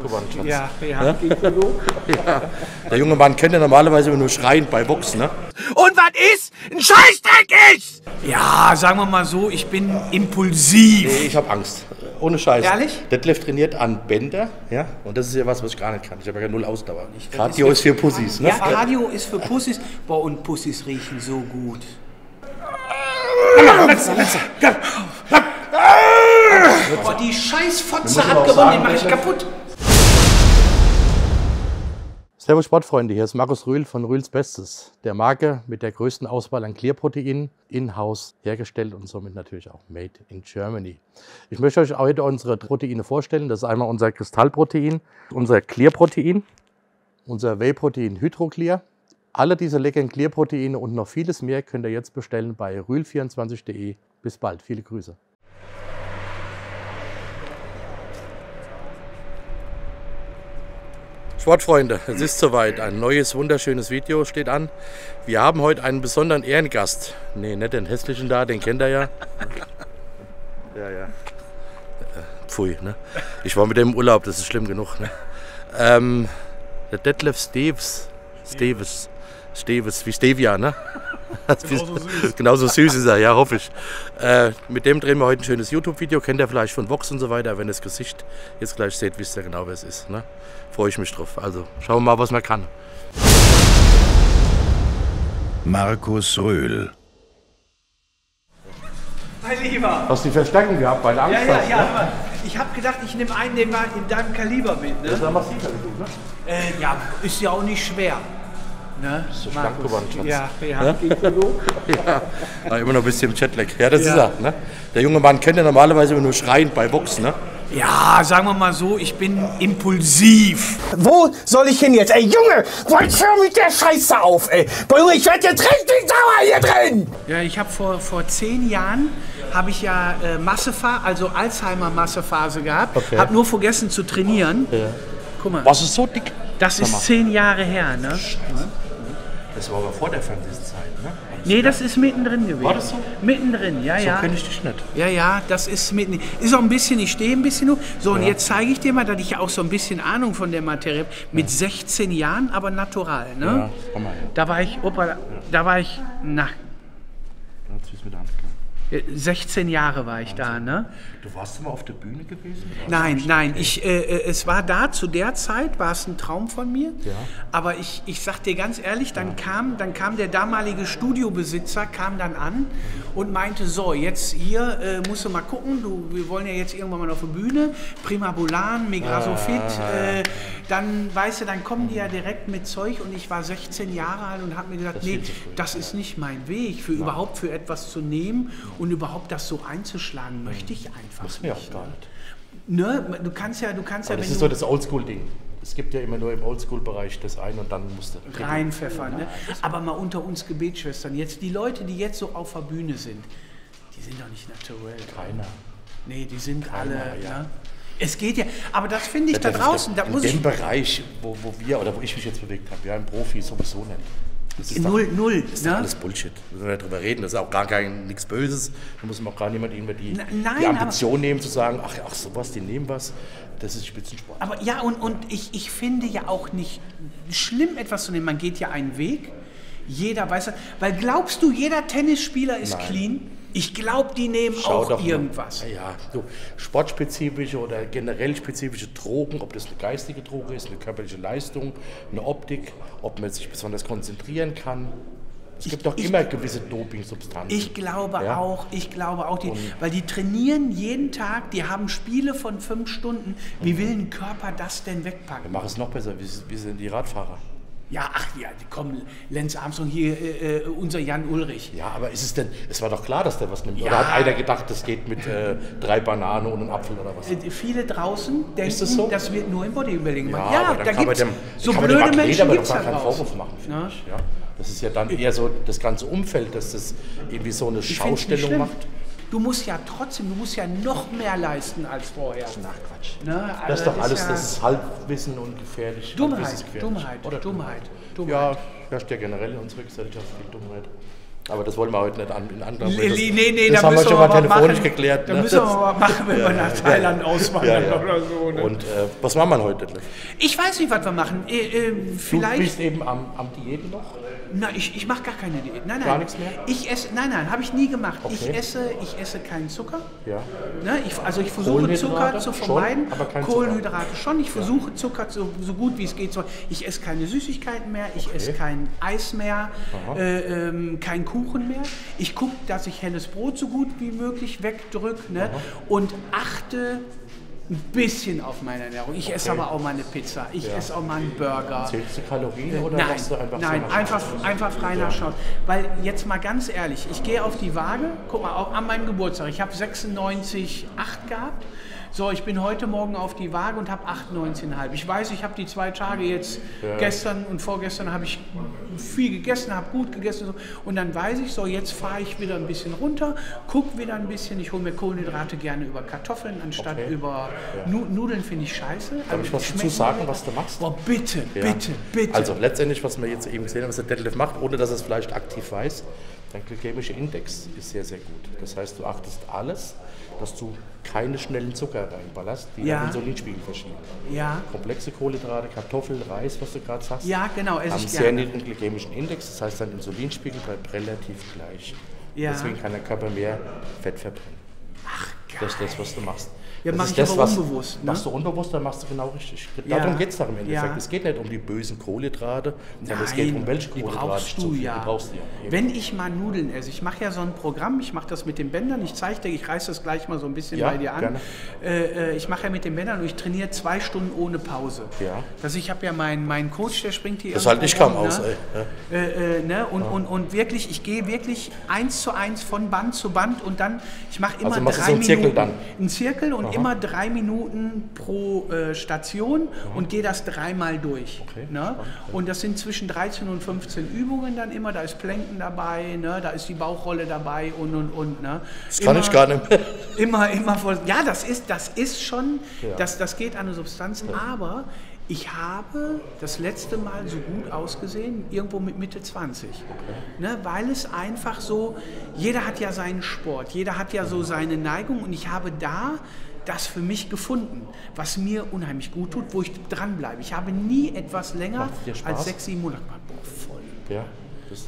Verwandschaft. Ja, ja. Ja. Der junge Mann kennt ja normalerweise nur schreien bei Vox, ne? Und was ist? Ein Scheißdreck ist! Ja, sagen wir mal so, ich bin impulsiv. Nee, ich habe Angst. Ohne Scheiß. Ehrlich? Detlef trainiert an Bänder, ja? Und das ist ja was ich gar nicht kann. Ich habe ja null Ausdauer. Radio ist für Pussys, ne? Ja, Radio ist für Pussys. Boah, und Pussys riechen so gut. Boah, die Scheißfotze hat gewonnen, den mache ich kaputt. Servus Sportfreunde, hier ist Markus Rühl von Rühls Bestes, der Marke mit der größten Auswahl an Clearproteinen, in-house hergestellt und somit natürlich auch made in Germany. Ich möchte euch heute unsere Proteine vorstellen. Das ist einmal unser Kristallprotein, unser Clearprotein, unser Whey-Protein Hydroclear. Alle diese leckeren Clearproteine und noch vieles mehr könnt ihr jetzt bestellen bei rühl24.de. Bis bald, viele Grüße. Sportfreunde, es ist soweit. Ein neues, wunderschönes Video steht an. Wir haben heute einen besonderen Ehrengast. Nee, nicht den hässlichen da, den kennt ihr ja. Ja, ja. Pfui, ne? Ich war mit dem im Urlaub, das ist schlimm genug. Ne? Der Detlef Steves. Steves, wie Stevia, ne? Genauso süß. Genauso süß ist er, ja, hoffe ich. Mit dem drehen wir heute ein schönes YouTube-Video. Kennt ihr vielleicht von Vox und so weiter. Wenn ihr das Gesicht jetzt gleich seht, wisst ihr genau, wer es ist. Ne? Freue ich mich drauf. Also schauen wir mal, was man kann. Markus Rühl. Mein Lieber. Hast du die Verstärkung gehabt bei der Angst? Ja, ja, hast, ja. Ne? Aber ich habe gedacht, ich nehme einen, den war in deinem Kaliber mit. Ne? Das ist ein massiver Genug, ne? Ja, ist ja auch nicht schwer. Ne? Das ist so stark geworden, ja, ja. Ja. Ja, immer noch ein bisschen Jetlag. Ja, das ja. Ist er. Ne? Der junge Mann kennt ja normalerweise immer nur schreien bei Vox, ne? Ja, sagen wir mal so, ich bin impulsiv. Wo soll ich hin jetzt? Ey, Junge, was hör mit der Scheiße auf, ey? Ich werde jetzt richtig sauer hier drin. Ja, ich habe vor 10 Jahren, habe ich ja Massephase, also Alzheimer-Massephase gehabt. Okay. Habe nur vergessen zu trainieren. Ja. Guck mal. Was ist so dick? Das ist 10 Jahre her, ne? Scheiße. Das war aber vor der Fernsehzeit, ne? Nee, das ist mittendrin gewesen. War das so? Mittendrin, ja, ja. So kenne ich dich nicht. Ja, ja, das ist mittendrin. Ist auch ein bisschen, ich stehe ein bisschen hoch. So, ja. Und jetzt zeige ich dir mal, dass ich auch so ein bisschen Ahnung von der Materie habe. Mit 16 Jahren, aber natural, ne? Ja, komm mal her. Da war ich, Opa, ja. Da war ich, na. Ja, tschüss mit der Hand. 16 Jahre war ich da, ne? Du warst immer auf der Bühne gewesen? Nein, nein, ich, es war da, zu der Zeit war es ein Traum von mir, ja. Aber ich sag dir ganz ehrlich, dann kam der damalige Studiobesitzer, kam dann an und meinte, so, jetzt hier musst du mal gucken, wir wollen ja jetzt irgendwann mal auf die Bühne, Primabolan, Megrasofit, dann, weißt du, dann kommen die ja direkt mit Zeug und ich war 16 Jahre alt und habe mir gesagt, nee, das ist nicht mein Weg, überhaupt für etwas zu nehmen. Und überhaupt das so einzuschlagen, möchte ich einfach nicht. Mir auch gar nicht. Ne? Du kannst ja das ist so das Oldschool-Ding. Es gibt ja immer nur im Oldschool-Bereich das ein und dann musst du reinpfeffern. Ne? Aber mal unter uns Gebetsschwestern. Jetzt die Leute, die jetzt so auf der Bühne sind, die sind doch nicht naturell. Keiner. Nee, die sind alle. Ja. Ne? Es geht ja, aber das finde ich da draußen. Da muss ich in dem Bereich, wo ich mich jetzt bewegt habe, ja, ein Profi sowieso nicht. Das ist null. Das ist alles Bullshit. Wir müssen darüber reden. Das ist auch gar nichts Böses. Da muss man auch gar niemand über die Ambition nehmen, zu sagen, ach sowas, die nehmen was. Das ist Spitzensport. Aber ja, und ich finde ja auch nicht schlimm, etwas zu nehmen. Man geht ja einen Weg. Jeder weiß das. Weil glaubst du, jeder Tennisspieler ist clean? Ich glaube, die nehmen auch irgendwas. Ja, so sportspezifische oder generell spezifische Drogen, ob das eine geistige Droge ist, eine körperliche Leistung, eine Optik, ob man sich besonders konzentrieren kann. Es gibt doch immer gewisse Dopingsubstanzen. Ich glaube auch, weil die trainieren jeden Tag, die haben Spiele von 5 Stunden. Wie will ein Körper das denn wegpacken? Wir machen es noch besser, wie sind die Radfahrer? Ja, ach ja, komm, Lance Armstrong hier, unser Jan Ullrich. Ja, aber ist es denn, es war doch klar, dass der was nimmt. Ja. Oder hat einer gedacht, das geht mit 3 Bananen und einem Apfel oder was? Viele draußen denken, das wird nur im Bodybuilding gemacht. Ja, aber da gibt es so blöde Menschen, aber da kann man keinen Vorwurf machen, finde ich. Ja, das ist ja dann eher so das ganze Umfeld, dass das irgendwie so eine Schaustellung macht. Du musst ja trotzdem, du musst ja noch mehr leisten als vorher. Na Quatsch. Ne? Also das ist doch alles das Halbwissen und gefährlich. Dummheit, Dummheit. Ja, herrscht ja generell in unserer Gesellschaft viel Dummheit. Aber das wollen wir heute nicht in anderen. Das haben wir schon mal telefonisch geklärt. Da müssen wir mal machen, wenn wir nach Thailand auswandern oder so. Ne? Und was machen wir heute? Ich weiß nicht, was wir machen. Vielleicht du bist eben am Diäten noch? Nein, ich mache gar keine Diät. Nein, nein. Gar nichts mehr? Ich esse, nein, habe ich nie gemacht. Okay. Ich esse keinen Zucker. Ja. Ne? Ich versuche Zucker zu vermeiden. Schon, aber kein Kohlenhydrate Zucker. Schon. Ich versuche Zucker so gut wie es geht. Ich esse keine Süßigkeiten mehr. Ich esse kein Eis mehr. Kein Kuchen mehr. Ich gucke, dass ich helles Brot so gut wie möglich wegdrücke, ne? Und achte ein bisschen auf meine Ernährung. Ich esse aber auch mal eine Pizza, ich esse auch mal einen Burger. Zählst du Kalorien oder machst du einfach frei nachschauen? Weil jetzt mal ganz ehrlich, ich gehe auf die Waage, guck mal, auch an meinem Geburtstag, ich habe 96,8 gehabt. So, ich bin heute Morgen auf die Waage und habe 98,5. Ich weiß, ich habe die 2 Tage jetzt, gestern und vorgestern habe ich viel gegessen, habe gut gegessen. Und dann weiß ich, so jetzt fahre ich wieder ein bisschen runter, gucke wieder ein bisschen. Ich hole mir Kohlenhydrate gerne über Kartoffeln anstatt über Nudeln, finde ich scheiße. Darf ich was dazu sagen, was du machst? Oh, bitte, bitte, bitte. Also letztendlich, was wir jetzt eben gesehen haben, was der Detlef macht, ohne dass er es vielleicht aktiv weiß, dein glykämischer Index ist sehr, sehr gut. Das heißt, du achtest alles, dass du keine schnellen Zucker reinballerst, die den Insulinspiegel verschieben. Ja. Komplexe Kohlenhydrate, Kartoffeln, Reis, was du gerade sagst, haben ich sehr niedrigen glykämischen Index, das heißt, dein Insulinspiegel bleibt relativ gleich. Ja. Deswegen kann der Körper mehr Fett verbrennen. Ach, geil. Das ist das, was du machst. Ja, das ist das, was unbewusst, ne? Machst du unbewusst, dann machst du genau richtig. Darum geht es im Endeffekt. Es geht nicht um die bösen Kohlenhydrate, sondern es geht um welche Kohlenhydrate die brauchst du. Wenn ich mal Nudeln esse, ich mache ja so ein Programm, ich mache das mit den Bändern, ich zeige dir, ich reiße das gleich mal so ein bisschen bei dir an. Ich mache ja mit den Bändern und ich trainiere 2 Stunden ohne Pause. Ja. Ich habe ja meinen Coach, der springt hier. Das halte ich kaum aus, ey. Ne? Und wirklich, ich gehe wirklich 1:1 von Band zu Band und dann, ich mache immer 3 Minuten. Ein Zirkel und immer 3 Minuten pro Station und gehe das 3-mal durch. Okay. Ne? Und das sind zwischen 13 und 15 Übungen dann immer. Da ist Planken dabei, ne? Da ist die Bauchrolle dabei und. Ne? Das kann ich gar nicht mehr. Immer voll. Ja, das ist schon, das geht an die Substanzen, aber ich habe das letzte Mal so gut ausgesehen, irgendwo mit Mitte 20, ne, weil es einfach so, jeder hat ja seinen Sport, jeder hat ja so seine Neigung und ich habe da das für mich gefunden, was mir unheimlich gut tut, wo ich dranbleibe. Ich habe nie etwas länger als 6, 7 Monate. Boah, voll. Ja.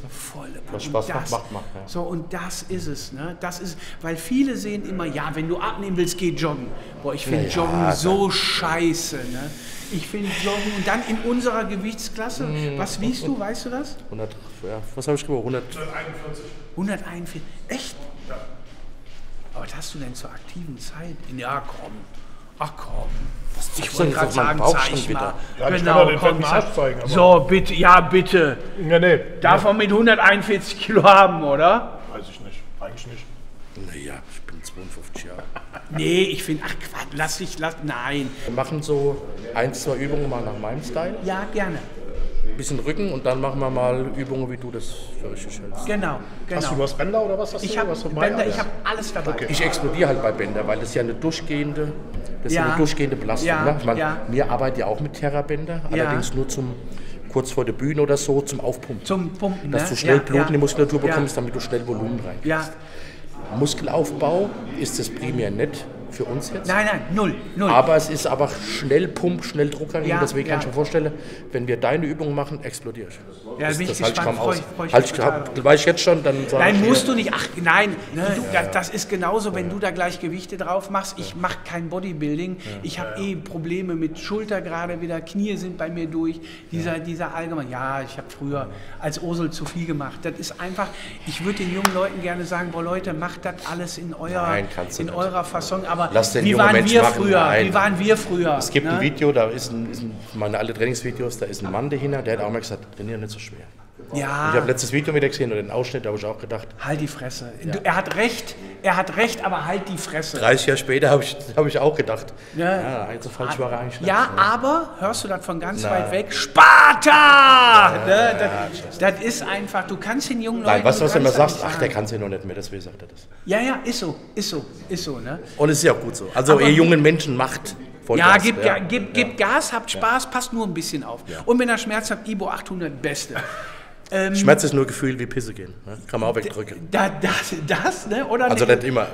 Volle Packung. Was Spaß macht. Ja. So, und das ist es, ne? Das ist, weil viele sehen immer, ja, wenn du abnehmen willst, geh joggen. Boah, ich finde Joggen so scheiße, ne? Ich finde Joggen, und dann in unserer Gewichtsklasse, was wiegst du, weißt du das? 100, was habe ich gemacht? 141. 141, echt? Ja. Aber was hast du denn zur aktiven Zeit? Ja, komm. Ach komm, ich wollte gerade sagen, zeig ich mal. Ja, genau, ich kann den abzeigen, aber so, bitte, ja bitte. Ja, nee. Darf man mit 141 Kilo haben, oder? Weiß ich nicht, eigentlich nicht. Naja, ich bin 52 Jahre. Nee, ich finde, ach Quatsch, nein. Wir machen so 1, 2 Übungen mal nach meinem Style. Ja, gerne. Ein bisschen Rücken und dann machen wir mal Übungen, wie du das für richtig hältst. Genau. Hast du was Bänder oder was? Ich habe alles dabei. Okay. Ich explodiere halt bei Bänder, weil das ist ja eine durchgehende, Belastung. Ja, ne? Wir arbeiten ja auch mit Therabänder, allerdings nur kurz vor der Bühne oder so, zum Aufpumpen. Zum Pumpen, dass du schnell Blut in die Muskulatur bekommst, damit du schnell Volumen reinkriegst. Muskelaufbau ist das primär nicht für uns jetzt. Nein, null. Aber es ist aber schnell Pump, schnell Druck rein. Deswegen kann ich mir vorstellen, wenn wir deine Übung machen, explodiere ich. Ja, das bin ich gespannt. Weiß ich jetzt schon, dann sage ich. Nein, musst du nicht. Ach, nein. Das ist genauso, wenn du da gleich Gewichte drauf machst. Ich mache kein Bodybuilding. Ich habe Probleme mit Schulter gerade wieder. Knie sind bei mir durch. Dieser allgemeine. Ja, ich habe früher als Ursel zu viel gemacht. Das ist einfach. Ich würde den jungen Leuten gerne sagen, boah Leute, macht das alles in eurer Fasson. Aber wie waren wir früher? Es gibt ein Video, da ist meine alte Trainingsvideos, da ist ein Mann dahinter, der hat auch mal gesagt, trainieren nicht so schwer. Ja. Und ich habe letztes Video wieder gesehen oder den Ausschnitt, da habe ich auch gedacht. Halt die Fresse. Ja. Er hat recht, aber halt die Fresse. 30 Jahre später habe ich auch gedacht. Ja, so falsch war er eigentlich. Ja, aber hörst du das von ganz weit weg? Sparta! Das ist einfach, du kannst den jungen Leuten. Nein, was du immer sagst, ach, der kann es ja noch nicht mehr, deswegen sagt er das. Ja, ist so, ne? Und es ist ja auch gut so. Also, aber ihr jungen Menschen macht. Ja, gebt Gas, habt Spaß, passt nur ein bisschen auf. Ja. Und wenn ihr Schmerz habt, Ibo 800, Beste. Schmerz ist nur Gefühl wie Pisse gehen. Ne? Kann man auch wegdrücken. Das, ne? Oder also nicht immer.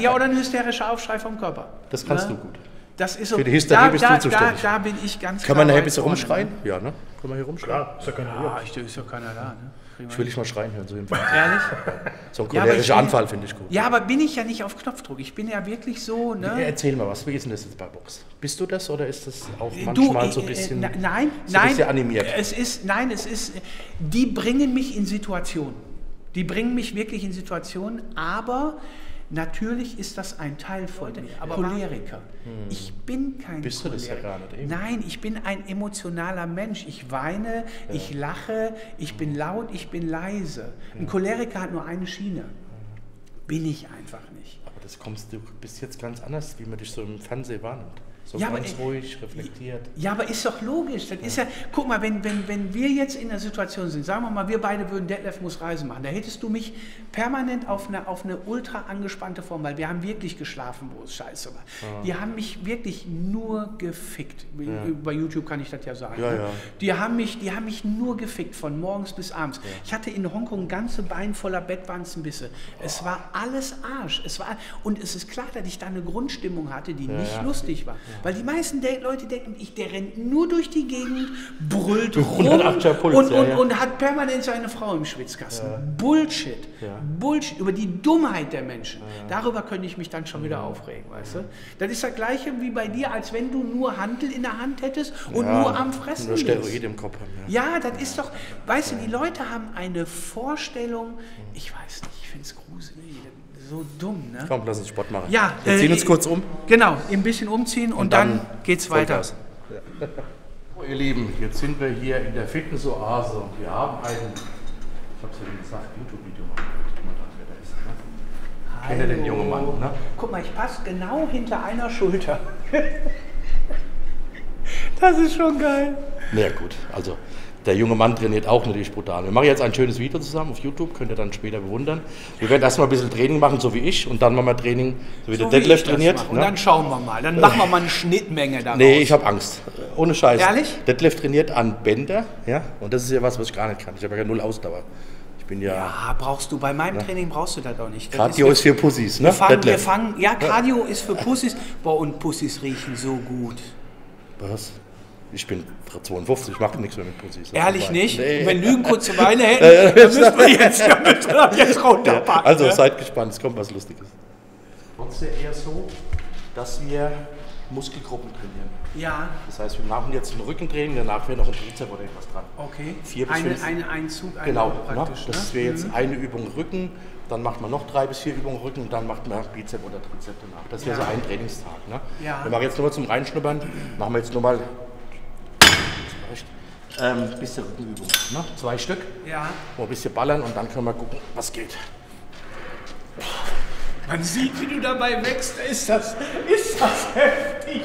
Ja, oder ein hysterischer Aufschrei vom Körper. Das kannst du gut. Das ist so. Für die Hysterie bist du zuständig. Da bin ich ganz klar. Kann man nachher ein bisschen rumschreien? Ja, ne? Kann man hier rumschreien? Ja, ist ja keiner hier. Ist ja keiner da, ne? Ich will dich mal schreien hören, so jedenfalls. Ehrlich? So ein cholerischer Anfall finde ich gut. Ja, aber bin ich ja nicht auf Knopfdruck. Ich bin ja wirklich so, ne? Erzähl mal was, wie ist denn das jetzt bei Vox? Bist du das oder ist das auch manchmal so ein bisschen animiert? Nein, es ist, die bringen mich in Situationen. Die bringen mich wirklich in Situationen, aber natürlich ist das ein Teil von mir. Aber Choleriker. Ich bin kein Choleriker. Bist du das ja gar nicht eben? Nein, ich bin ein emotionaler Mensch. Ich weine, ich lache, ich bin laut, ich bin leise. Ein Choleriker hat nur eine Schiene. Bin ich einfach nicht. Aber das kommst du bis jetzt ganz anders, wie man dich so im Fernsehen wahrnimmt. So ja, ganz aber, ruhig, reflektiert. Ja, aber ist doch logisch. Das ist ja, guck mal, wenn wir jetzt in der Situation sind, sagen wir mal, wir beide würden Detlef muss Reisen machen, da hättest du mich permanent auf eine ultra angespannte Form, weil wir haben wirklich geschlafen, wo es scheiße war. Ja. Die haben mich wirklich nur gefickt. Ja. Bei YouTube kann ich das ja sagen. Ja, ne? Ja. Die haben mich nur gefickt, von morgens bis abends. Ja. Ich hatte in Hongkong ganze Beine voller Bettwanzenbisse. Oh. Es war alles Arsch. Und es ist klar, dass ich da eine Grundstimmung hatte, die nicht lustig war. Ja. Weil die meisten Leute denken, der rennt nur durch die Gegend, brüllt rum und hat permanent seine Frau im Schwitzkasten. Ja. Bullshit. Ja. Bullshit. Über die Dummheit der Menschen. Ja. Darüber könnte ich mich dann schon wieder aufregen, weißt du? Das ist das Gleiche wie bei dir, als wenn du nur Hantel in der Hand hättest und nur am Fressen bist. Nur Steroid im Kopf haben. Ja, ja, das ist doch, weißt du, die Leute haben eine Vorstellung, ich weiß nicht, ich finde es gruselig. So dumm, ne? Komm, lass uns Sport machen. Ja, wir ziehen uns kurz um. Genau, ein bisschen umziehen und dann geht's weiter. Ja. Oh, ihr Lieben, jetzt sind wir hier in der Fitnessoase und wir haben einen, ich hab's ja gesagt, YouTube-Video machen. Guck mal, wer da ist. Ne? Kennt ihr den jungen Mann? Ne? Guck mal, ich passe genau hinter einer Schulter. Das ist schon geil. Na ja, gut, also. Der junge Mann trainiert auch natürlich brutal. Wir machen jetzt ein schönes Video zusammen auf YouTube, könnt ihr dann später bewundern. Wir werden erstmal ein bisschen Training machen, so wie ich, und dann machen wir Training, so wie der Detlef trainiert. Und dann schauen wir mal, dann machen wir mal eine Schnittmenge daraus. Nee, ich habe Angst, ohne Scheiß. Ehrlich? Detlef trainiert an Bänder, ja, und das ist ja was ich gar nicht kann. Ich habe ja null Ausdauer. Ja, brauchst du, bei meinem Training brauchst du das auch nicht. Das Cardio ist für Pussys, ne? Ja, Cardio ist für Pussys. Boah, und Pussys riechen so gut. Was? Ich bin 52, ich mache nichts mehr mit Pussys. Ehrlich nicht? Nee. Wenn Lügen kurz eine Weile hätten, dann müssten wir jetzt runterpacken. Also seid gespannt, es kommt was Lustiges. Sonst ja eher so, dass wir Muskelgruppen trainieren. Ja. Das heißt, wir machen jetzt ein Rückentraining, danach wäre noch ein Trizep oder etwas dran. Okay. 4 bis 5. Ein Zug, eine Übung praktisch. Genau, das wäre jetzt eine Übung Rücken, dann macht man noch 3 bis 4 Übungen Rücken und dann macht man Bizep oder Trizep danach. Das wäre so ein Trainingstag. Ne? Ja. Wir machen jetzt nochmal zum Reinschnuppern, machen wir jetzt nochmal ein bisschen Rückenübung. Ne? 2 Stück. Ja. Mal ein bisschen ballern und dann können wir gucken, was geht. Man sieht, wie du dabei wächst. Ist das heftig.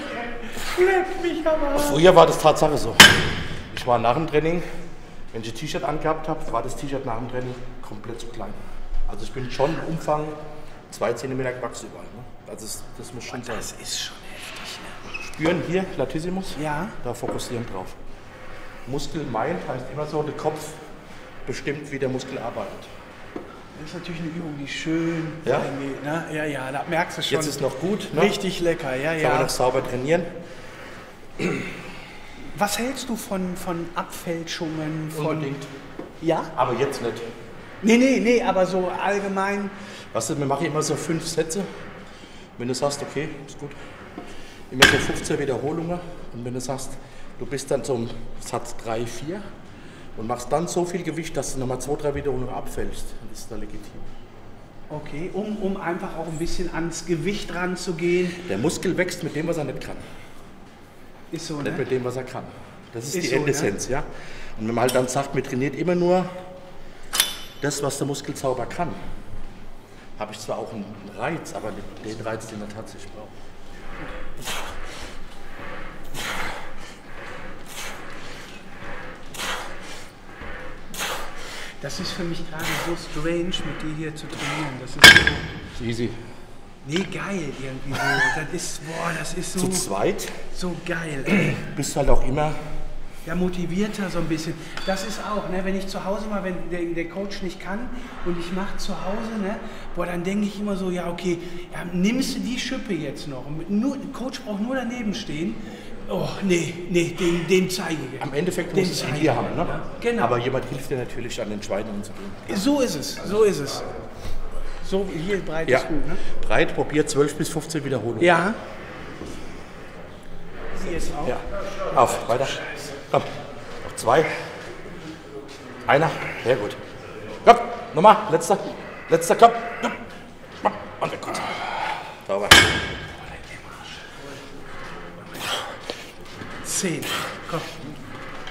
Schlepp mich aber. Früher war das Tatsache so. Ich war nach dem Training, wenn ich ein T-Shirt angehabt habe, war das T-Shirt nach dem Training komplett zu klein. Also ich bin schon im Umfang 2 cm gewachsen überall. Ne? Also das muss schon sein. Das ist schon heftig. Ne? Spüren hier Latissimus. Ja. Da fokussieren drauf. Muskel meint, heißt immer so, der Kopf bestimmt, wie der Muskel arbeitet. Das ist natürlich eine Übung, die schön geht, ne? Ja, ja, da merkst du schon. Jetzt ist noch gut. Ne? Richtig lecker, ja, ja. Kann man noch sauber trainieren. Was hältst du von Abfälschungen? Unbedingt. Ja? Aber jetzt nicht. Nee, nee, nee, aber so allgemein. Weißt du, wir machen immer so 5 Sätze. Wenn du sagst, okay, ist gut. Immer so 15 Wiederholungen. Und wenn du sagst, du bist dann zum Satz 3, 4 und machst dann so viel Gewicht, dass du nochmal 2, 3 Wiederholungen abfällst. Das ist da legitim. Okay, um einfach auch ein bisschen ans Gewicht ranzugehen. Der Muskel wächst mit dem, was er nicht kann. Ist so, ne? Nicht mit dem, was er kann. Das ist die Endessenz, ja? Und wenn man halt dann sagt, man trainiert immer nur das, was der Muskel sauber kann, habe ich zwar auch einen Reiz, aber den Reiz, den er tatsächlich braucht. Das ist für mich gerade so strange, mit dir hier zu trainieren. Das ist so easy. Nee, geil irgendwie so. Das ist so. Zu zweit. So geil. Ey. Bist du halt auch immer ja, motivierter so ein bisschen. Das ist auch, ne, wenn ich zu Hause mal, wenn der Coach nicht kann und ich mache zu Hause, ne, boah, dann denke ich immer so, ja okay, ja, nimmst du die Schippe jetzt noch? Nur, Coach braucht nur daneben stehen. Oh, nee, den zeige ich. Am Endeffekt muss es in dir haben, ne? Ja, genau. Aber jemand hilft dir natürlich an den Entscheidungen zu gehen. So ist es, so ist es. So hier breit ist gut, ne? Breit, probiert 12 bis 15 Wiederholungen. Ja. Hier ist auch. Ja. Auf, weiter. Komm, noch zwei. Einer, sehr gut. Komm, nochmal, letzter, komm. Und weg, gut. Sauber. 10, komm,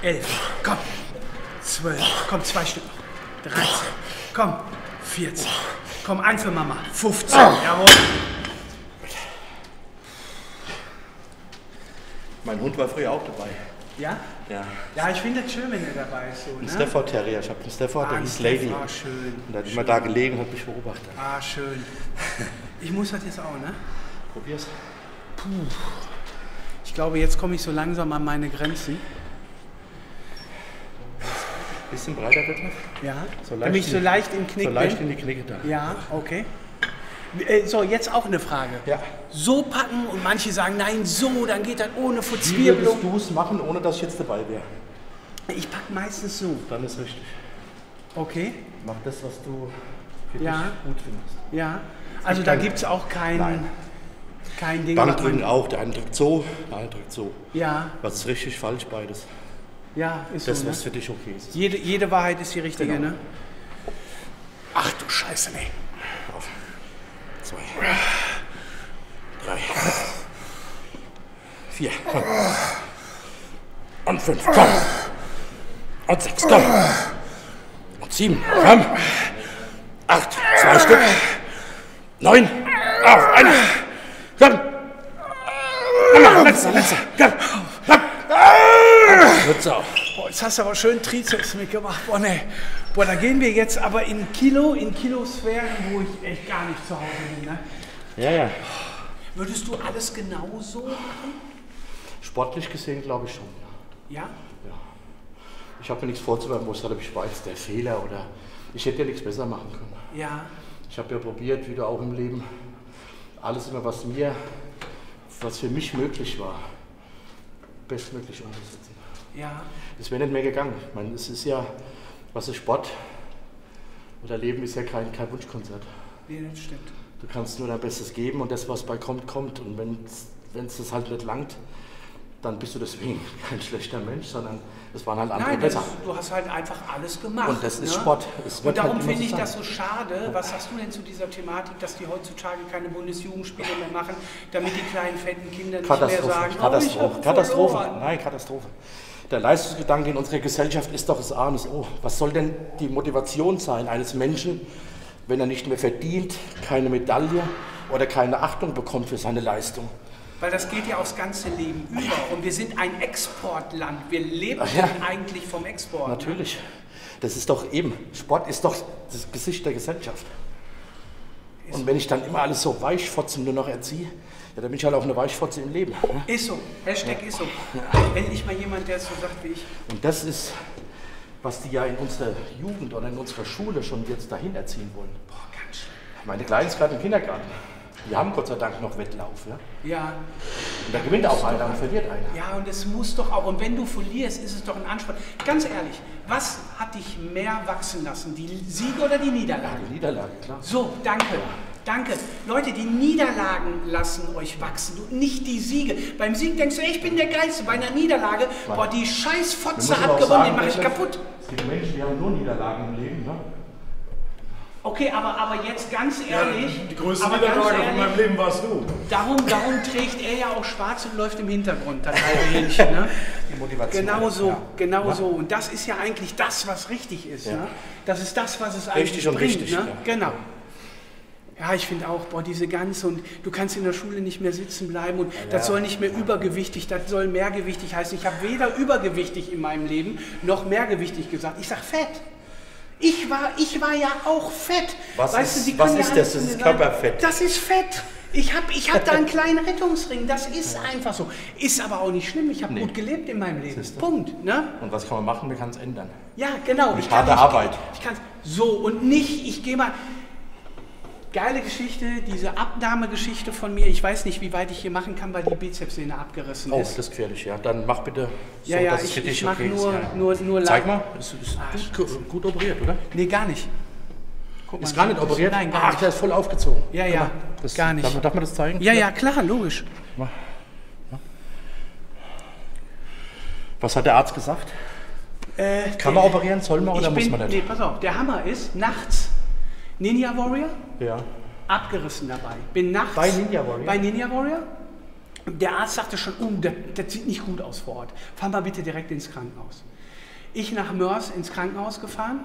11, komm, 12, komm, 2 Stück, 13, komm, 14, komm, ein für Mama, 15, jawohl. Mein Hund war früher auch dabei. Ja? Ja. Ja, ich finde das schön, wenn er dabei ist. So, ne? Ein Stafford Terrier, ich habe einen Stafford, der ist Lady. Ah, schön. Und da hat immer da gelegen und mich beobachtet. Ah, schön. Ich muss das jetzt auch, ne? Probier's. Puh. Ich glaube, jetzt komme ich so langsam an meine Grenzen. Bisschen breiter bitte. Ja, so leicht, damit ich so leicht im Knick so leicht bin. In die Knicke da. Ja, okay. So, jetzt auch eine Frage. Ja. So packen und manche sagen, nein, so, dann geht das ohne Futzwirbelung. Wie würdest du es machen, ohne dass ich jetzt dabei wäre? Ich packe meistens so. Dann ist richtig. Okay. Mach das, was du für dich gut findest. Ja, also da gibt es auch keinen... Nein. Kein Ding. Bankdrücken auch, der eine drückt so, der andere drückt so. Ja. Was ist richtig, falsch, beides. Ja, ist das, so, was ne? für dich okay ist. Jede Wahrheit ist die richtige, genau. Ne? Ach du Scheiße, nee. Auf. 2, 3, 4, komm. Und 5, komm. Und 6, komm. Und 7, komm. 8, 2 Stück. 9, auf, 1. Komm! Letzter! Komm! Letzter! Boah, jetzt hast du aber schön Trizeps mitgemacht. Boah, ne. Boah, da gehen wir jetzt aber in Kilosphären, wo ich echt gar nicht zu Hause bin, ne? Ja, ja. Würdest du alles genauso machen? Sportlich gesehen, glaube ich schon, ja. Ja? Ja. Ich habe mir nichts vorzubereiten, wo es halt, ich weiß, der Fehler oder... Ich hätte ja nichts besser machen können. Ja. Ich habe ja probiert, wieder auch im Leben... Alles immer, was für mich möglich war, bestmöglich umzusetzen. Ja. Das wäre nicht mehr gegangen. Ich meine, es ist ja, was ist Sport oder Leben ist ja kein Wunschkonzert. Nee, das stimmt. Du kannst nur dein Bestes geben und das, was bei kommt, kommt. Und wenn es das halt nicht langt, dann bist du deswegen kein schlechter Mensch, sondern es waren halt andere besser. Du hast halt einfach alles gemacht. Und das ist, ne? Sport. Und darum halt finde ich das so schade. Was sagst du denn zu dieser Thematik, dass die heutzutage keine Bundesjugendspiele mehr machen, damit die kleinen, fetten Kinder nicht mehr sagen, Katastrophe. Nein, Katastrophe. Der Leistungsgedanke in unserer Gesellschaft ist doch das A und das O. Was soll denn die Motivation sein eines Menschen, wenn er nicht mehr verdient, keine Medaille oder keine Achtung bekommt für seine Leistung? Weil das geht ja aufs ganze Leben über und wir sind ein Exportland. Wir leben eigentlich vom Export. Natürlich. Das ist doch eben, Sport ist doch das Gesicht der Gesellschaft. Ist und wenn ich dann immer alles so weichfotzen nur noch erziehe, ja, dann bin ich halt auch eine Weichfotze im Leben. Ne? Ist so. Hashtag ist so. Ja. Endlich mal jemand, der es so sagt wie ich. Und das ist, was die ja in unserer Jugend oder in unserer Schule schon jetzt dahin erziehen wollen. Boah, ganz schön. Meine Kleinen sind gerade im Kindergarten. Wir haben Gott sei Dank noch Wettlauf, ja? Ja. Und da gewinnt auch einer und verliert einer. Ja, und es muss doch auch. Und wenn du verlierst, ist es doch ein Ansporn. Ganz ehrlich, was hat dich mehr wachsen lassen? Die Siege oder die Niederlage? Ja, die Niederlage, klar. So, danke. Danke. Leute, die Niederlagen lassen euch wachsen, nicht die Siege. Beim Sieg denkst du, ich bin der Geilste. Bei einer Niederlage, boah, die scheiß Fotze hat gewonnen, den mache ich kaputt. Es gibt Menschen, die haben nur Niederlagen im Leben, ne? Okay, aber jetzt ganz ehrlich... Ja, die größte Niederlage in meinem Leben warst du. Darum trägt er ja auch schwarz und läuft im Hintergrund. Das Hähnchen, ne? Die Motivation. Genau so, ja. Genau so. Und das ist ja eigentlich das, was richtig ist. Ja. Ne? Das ist das, was es eigentlich richtig bringt. Richtig und richtig. Ne? Ja. Genau. Ja, ich finde auch, boah, diese ganze, und du kannst in der Schule nicht mehr sitzen bleiben und das soll nicht mehr übergewichtig, das soll mehrgewichtig heißen. Ich habe weder übergewichtig in meinem Leben noch mehrgewichtig gesagt. Ich sage fett. Ich war ja auch fett. Was ist das? Das ist Körperfett. Das ist Fett. Ich hab da einen kleinen Rettungsring, das ist einfach so. Ist aber auch nicht schlimm, ich habe gut gelebt in meinem Leben, Punkt. Ne? Und was kann man machen, man kann es ändern. Ja, genau. Mit harter Arbeit. Ich kann so und nicht, ich gehe mal... Geile Geschichte, diese Abnahmegeschichte von mir. Ich weiß nicht, wie weit ich hier machen kann, weil die Bizepssehne abgerissen ist. Oh, das ist gefährlich, ja. Dann mach bitte so, ja, dass es für dich okay ist. Nur zeig mal, ist gut operiert, oder? Nee, gar nicht. Guck, ist gar nicht operiert? Nein, gar nicht. Ach, der ist voll aufgezogen. Ja, ja, das, gar nicht. Darf man das zeigen? Ja, ja, klar, logisch. Was hat der Arzt gesagt? Kann man operieren, soll man oder muss man nicht? Nee, pass auf, der Hammer ist, nachts... Ninja Warrior? Ja. Abgerissen dabei. Bin nachts bei Ninja Warrior. Der Arzt sagte schon, das sieht nicht gut aus vor Ort. Fahr mal bitte direkt ins Krankenhaus. Ich nach Mörs ins Krankenhaus gefahren.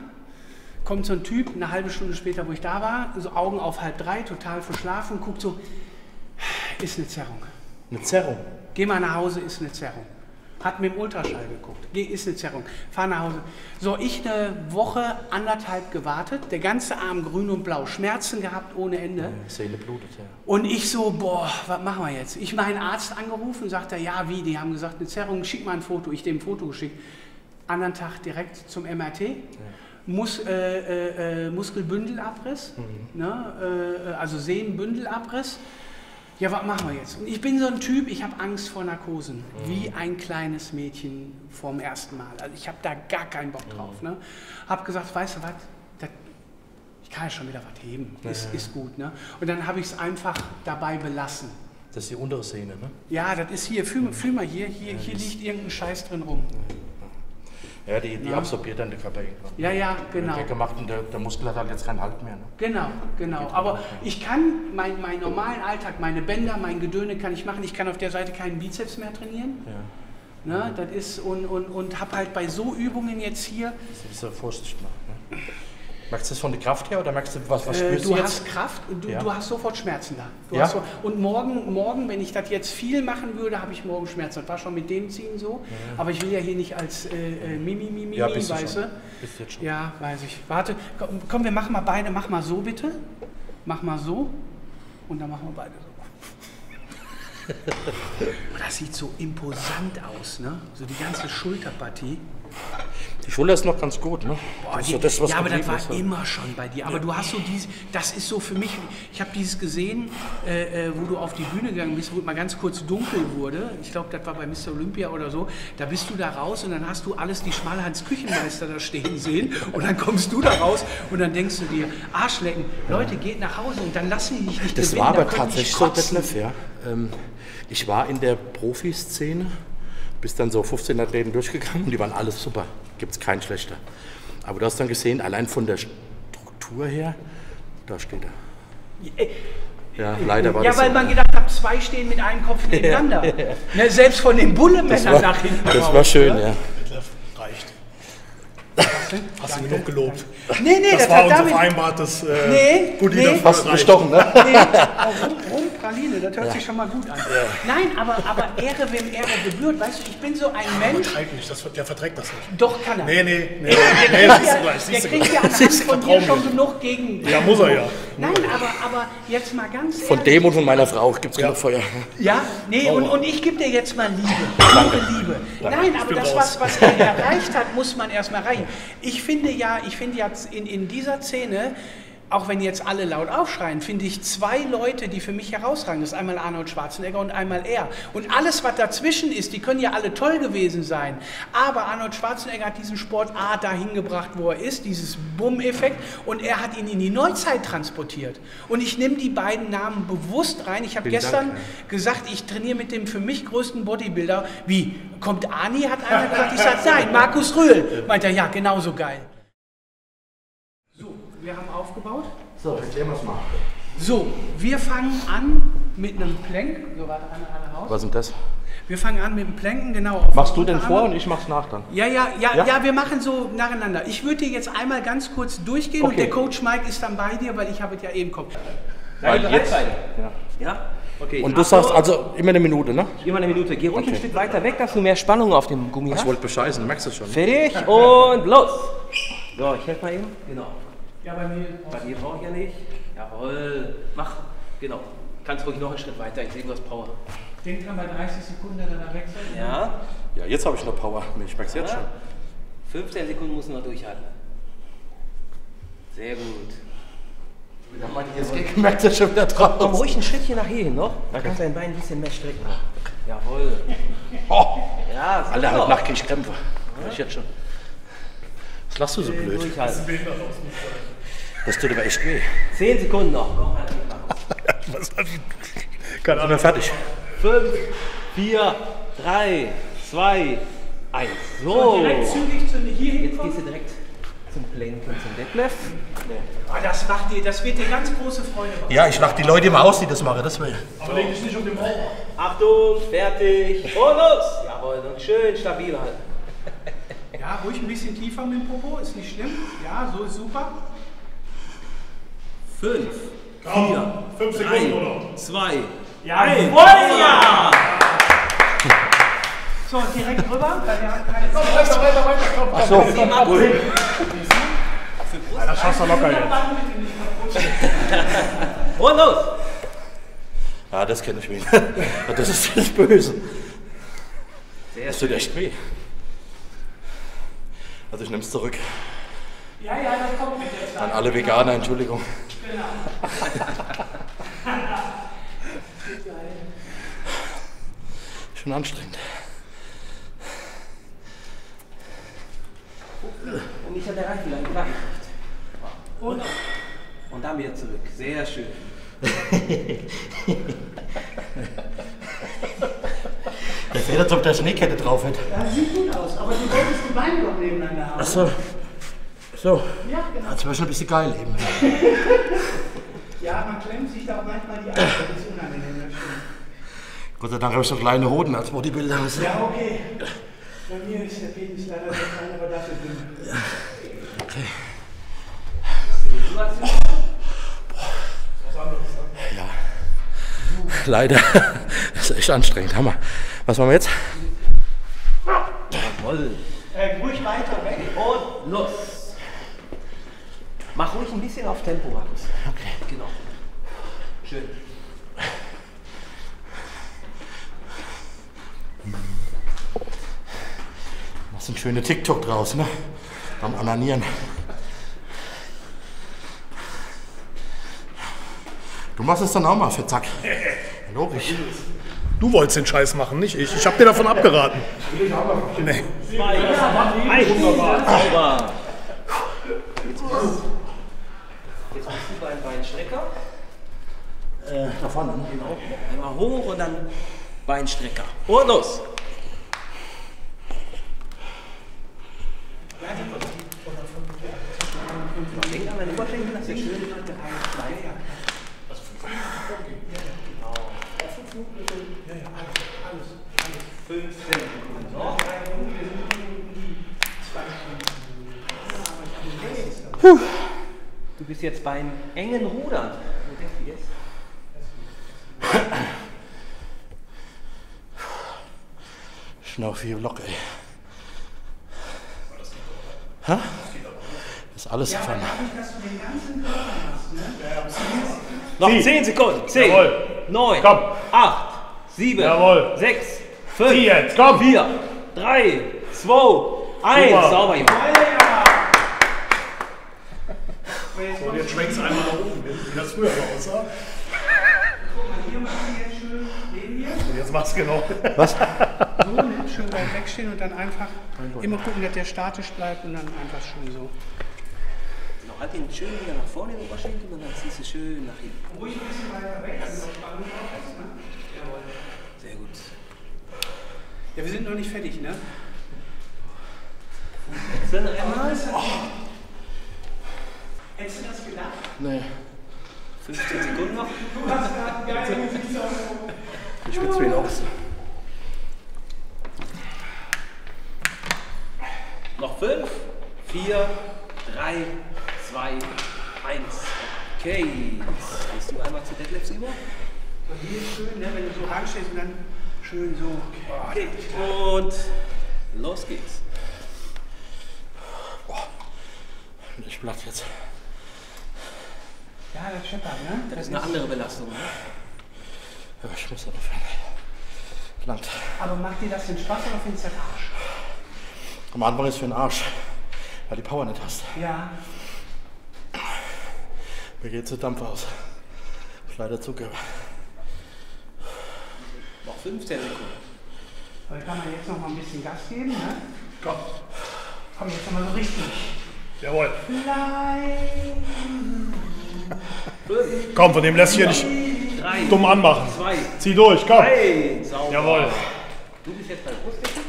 Kommt so ein Typ, eine halbe Stunde später, wo ich da war, so Augen auf 2:30, total verschlafen, guckt so, ist eine Zerrung. Eine Zerrung? Geh mal nach Hause, ist eine Zerrung. Hat mit dem Ultraschall geguckt. Ist eine Zerrung. Fahr nach Hause. So, ich eine Woche, 1,5 gewartet. Der ganze Arm grün und blau. Schmerzen gehabt ohne Ende. Seele blutet, ja. Und ich so, boah, was machen wir jetzt? Ich meinen Arzt angerufen, sagt er, ja, wie? Die haben gesagt, eine Zerrung, schick mal ein Foto. Ich dem ein Foto geschickt. Anderen Tag direkt zum MRT. Ja. Muskelbündelabriss. Mhm. Ne? Also Sehnenbündelabriss. Ja, was machen wir jetzt? Und ich bin so ein Typ, ich habe Angst vor Narkosen, wie ein kleines Mädchen vorm ersten Mal. Also ich habe da gar keinen Bock drauf. Ne? Habe gesagt, weißt du was, ich kann ja schon wieder was heben, ist gut. Ne? Und dann habe ich es einfach dabei belassen. Das ist die untere Szene, ne? Ja, das ist hier, fühl mal hier liegt irgendein Scheiß drin rum. Ja, die absorbiert dann der Körper irgendwann. Ja, ja, genau. Weggemacht und der Muskel hat halt jetzt keinen Halt mehr. Ne? Genau, genau. Aber ich kann meinen normalen Alltag, meine Bänder, mein Gedöne kann ich machen. Ich kann auf der Seite keinen Bizeps mehr trainieren. Ja. Ne? Das ist, und habe halt bei so Übungen jetzt hier... Das ist ja vorsichtig machen. Ne? Merkst du das von der Kraft her oder merkst du, was spürst du jetzt? Du hast Kraft, du hast sofort Schmerzen da. Und morgen, wenn ich das jetzt viel machen würde, habe ich morgen Schmerzen. Das war schon mit dem Ziehen so, aber ich will ja hier nicht als Mimi, weißt du? Bist jetzt schon. Ja, weiß ich. Warte, komm, wir machen mal beide, mach mal so bitte. Mach mal so und dann machen wir beide so. Das sieht so imposant aus, ne? So die ganze Schulterpartie. Die Schulter ist noch ganz gut, ne? Boah, das, was ja, aber das war immer schon bei dir. Aber du hast so dieses, das ist so für mich, ich habe dieses gesehen, wo du auf die Bühne gegangen bist, wo es mal ganz kurz dunkel wurde. Ich glaube, das war bei Mr. Olympia oder so. Da bist du da raus und dann hast du alles die Schmalhans Küchenmeister da stehen sehen. Und dann kommst du da raus und dann denkst du dir, Arschlecken, Leute, geht nach Hause und dann lassen die dich nicht gewinnen. Das war aber tatsächlich so, Detlef, ja. Ich war in der Profiszene. Bist dann so 15 Athleten durchgegangen und die waren alles super. Gibt es keinen schlechter. Aber du hast dann gesehen, allein von der Struktur her, da steht er. Ja, leider war das so. Ja, weil man gedacht hat, zwei stehen mit einem Kopf nebeneinander. Ne, selbst von den Bullemännern nach hinten raus. Das war schön, ja. Reicht. Hast du genug gelobt? Nee, das war unser vereinbartes Gudine. Hast du bestochen, ne? Nee, Praline, das hört sich schon mal gut an. Nein, aber Ehre, wem Ehre gebührt, weißt du, ich bin so ein Mensch. Der verträgt das nicht. Doch, kann er. Nee. Der kriegt ja anhand von dir schon genug gegen... Ja, muss er ja. Nein, aber jetzt mal ganz ehrlich. Von dem und von meiner Frau gibt es genug Feuer. Ja, nee, und ich gebe dir jetzt mal Liebe. Liebe. Nein, aber das, was er erreicht hat, muss man erstmal erreichen. Ich finde ja in dieser Szene, auch wenn jetzt alle laut aufschreien, finde ich zwei Leute, die für mich herausragen. Das ist einmal Arnold Schwarzenegger und einmal er. Und alles, was dazwischen ist, die können ja alle toll gewesen sein. Aber Arnold Schwarzenegger hat diesen Sport dahin gebracht, wo er ist, dieses Bumm-Effekt. Und er hat ihn in die Neuzeit transportiert. Und ich nehme die beiden Namen bewusst rein. Ich habe gestern gesagt, ich trainiere mit dem für mich größten Bodybuilder. Wie, kommt Ani, hat einer gesagt. Ich sage, nein, Markus Rühl. Meint er, ja, genauso geil. Wir haben aufgebaut. So, erklären wir es mal. So, wir fangen an mit einem Plank. So, warte, alle raus. Was sind das? Wir fangen an mit dem Planken, genau. Machst du den vor und ich mach's nach dann? Ja, wir machen so nacheinander. Ich würde dir jetzt einmal ganz kurz durchgehen und der Coach Mike ist dann bei dir, weil ich habe es ja eben kommt. Seid ihr bereit? Ja? Okay. Und du sagst also immer eine Minute, ne? Immer eine Minute. Geh ruhig ein Stück weiter weg, dass du mehr Spannung auf dem Gummi hast. Ich wollte bescheißen, du merkst es schon. Fertig und los! So, ich helfe mal eben. Genau. Ja, bei mir brauche ich ja nicht. Jawohl, mach, genau. Kannst ruhig noch einen Schritt weiter, ich sehe, du hast Power. Den kann bei 30 Sekunden dann wechseln. Ja. Ja, jetzt habe ich noch Power. Ich merke es jetzt schon. 15 Sekunden muss noch durchhalten. Sehr gut. Da haben wir jetzt gemerkt, dass schon wieder drauf. Komm ruhig ein Schrittchen nach hier hin noch. Da kannst du dein Bein ein bisschen mehr strecken. Jawohl. Oh. Ja, so. Alter, heute Nacht kriege ich Krämpfe. Ja. Ich jetzt schon. Was lachst du so blöd? Durchhalten. Das tut aber echt weh. 10 Sekunden noch. Komm, halt nicht mal. Was hat ich? Keine Ahnung, fertig. 5, 4, 3, 2, 1. So. Direkt zügig zu hier hin. Jetzt gehst du direkt zum Planken, zum Detlef. Nee. Oh, das wird dir ganz große Freude machen. Ja, ich lach die Leute immer aus, die das machen. Das will. Aber leg dich nicht um den Ohr. Achtung, fertig. Und los. Jawohl, und schön stabil halten. Ja, ruhig ein bisschen tiefer mit dem Popo, ist nicht schlimm. Ja, so ist super. 5, 4, 3, 2. Ja, ja! So, direkt rüber. Achso, cool. Das schaffst du locker jetzt. Und los! Ja, das kenne ich mich. Das ist das Böse. Das tut echt weh. Also ich nehme es zurück. Ja, ja, das kommt mit jetzt. An alle Veganer, Entschuldigung. Genau. Schon anstrengend. Und ich hatte recht, wieder gedacht. Und dann wieder zurück. Sehr schön. Das wäre, als ob der Schneekette drauf hätte. Das sieht gut aus, aber du wolltest die Beine noch nebeneinander haben. Ach so. So. Ja, genau. Zum Beispiel ein bisschen geil eben. Ja, man klemmt sich da auch manchmal die Arme, das ist unangenehm. Gott sei Dank habe ich so kleine Hoden als Bodybuilder. Ja, okay. Bei mir ist der Penis leider so klein, aber dafür dünn. Ja. Okay. Was anderes, ne? Ja. Leider. Das ist echt anstrengend. Hammer. Was machen wir jetzt? Jawohl. Ruhig weiter weg und los. Mach ruhig ein bisschen auf Tempo, Markus. Okay. Genau. Schön. Machst einen schönen TikTok draus, ne? Beim Ananieren. Du machst es dann auch mal für Zack. Logisch. Du wolltest den Scheiß machen, nicht ich. Ich hab dir davon abgeraten. Nee. Wunderbar. Jetzt machst du beim Beinstrecker. Da vorne, genau. Einmal hoch und dann Beinstrecker. Und los. Denk an meine Oberschenkel, das ist schön. Du bist jetzt beim engen Rudern. Schnaufe Block, ey. Das ist alles ja, gefangen. Noch 10 Sekunden. 10, jawohl. 9, komm. 8, 7, jawohl. 6, 5, 4, 3, 2, 1. Sauber, Junge. So, und jetzt schwenkt es einmal nach oben, wie das früher aussah. Guck mal, hier machst du jetzt schön neben dir. Und jetzt machst du genau. Was? So, ne? Schön weit wegstehen und dann einfach immer gucken, dass der statisch bleibt und dann einfach schön so. Genau, halt den schön wieder nach vorne den Oberschenkel und dann ziehst du schön nach hinten. Ruhig ein bisschen weiter weg, also noch Spannung drauf ist, ne? Jawohl. Sehr gut. Ja, wir sind noch nicht fertig, ne? Jetzt sind einmal. Oh. Hättest du das gedacht? Nee. 15 Sekunden noch? Du hast gerade geile Gesichter. Ich spitze ihn aus. Noch 5, 4, 3, 2, 1. Okay. Jetzt gehst du einmal zu Detlefs über. So, hier ist schön, ne? Wenn du so ranstehst und dann schön so. Okay. Und los geht's. Oh, bin ich platt jetzt. Ja, das scheppert, ne? Das ist eine andere Belastung, ne? Ja, ich muss da drauf hin. Aber macht dir das den Spaß oder findest du den Arsch? Am Anfang ist es für den Arsch, weil die Power nicht hast. Ja. Mir geht es der Dampf aus. Ich leider zugebe. Noch 15 Sekunden. Dann kann man jetzt noch mal ein bisschen Gas geben, ne? Komm. Komm, jetzt nochmal so richtig. Jawohl. Komm, von dem lässt sich hier nicht dumm anmachen. Zwei. Zieh durch, komm. Drei. Sauber. Jawohl. Du bist jetzt bei Brustdecken.